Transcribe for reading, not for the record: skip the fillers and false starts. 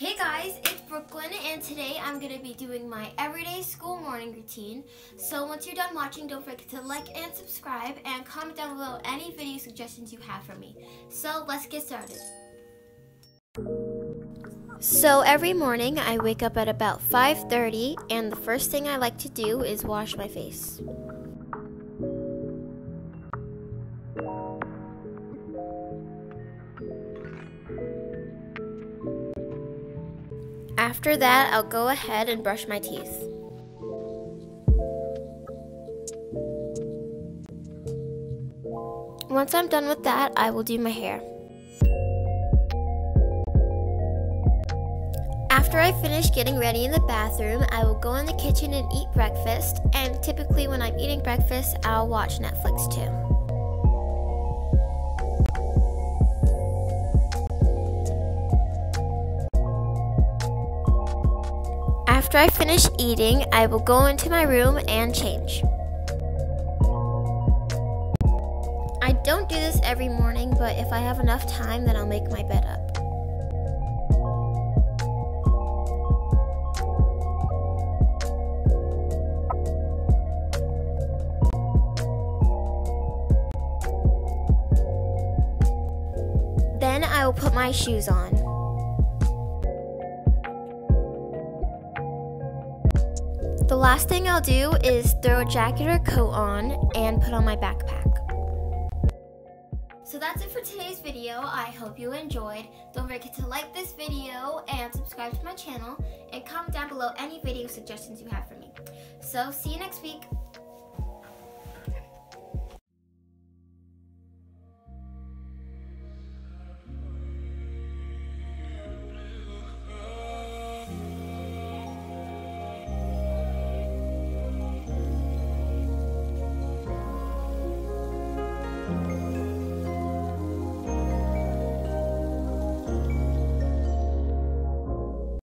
Hey guys, it's Brooklyn, and today I'm going to be doing my everyday school morning routine. So once you're done watching, don't forget to like and subscribe and comment down below any video suggestions you have for me. So let's get started. So every morning I wake up at about 5:30, and the first thing I like to do is wash my face. After that, I'll go ahead and brush my teeth. Once I'm done with that, I will do my hair. After I finish getting ready in the bathroom, I will go in the kitchen and eat breakfast, and typically when I'm eating breakfast, I'll watch Netflix too. After I finish eating, I will go into my room and change. I don't do this every morning, but if I have enough time, then I'll make my bed up. Then I will put my shoes on. The last thing I'll do is throw a jacket or coat on and put on my backpack. So that's it for today's video. I hope you enjoyed. Don't forget to like this video and subscribe to my channel, and comment down below any video suggestions you have for me. So see you next week.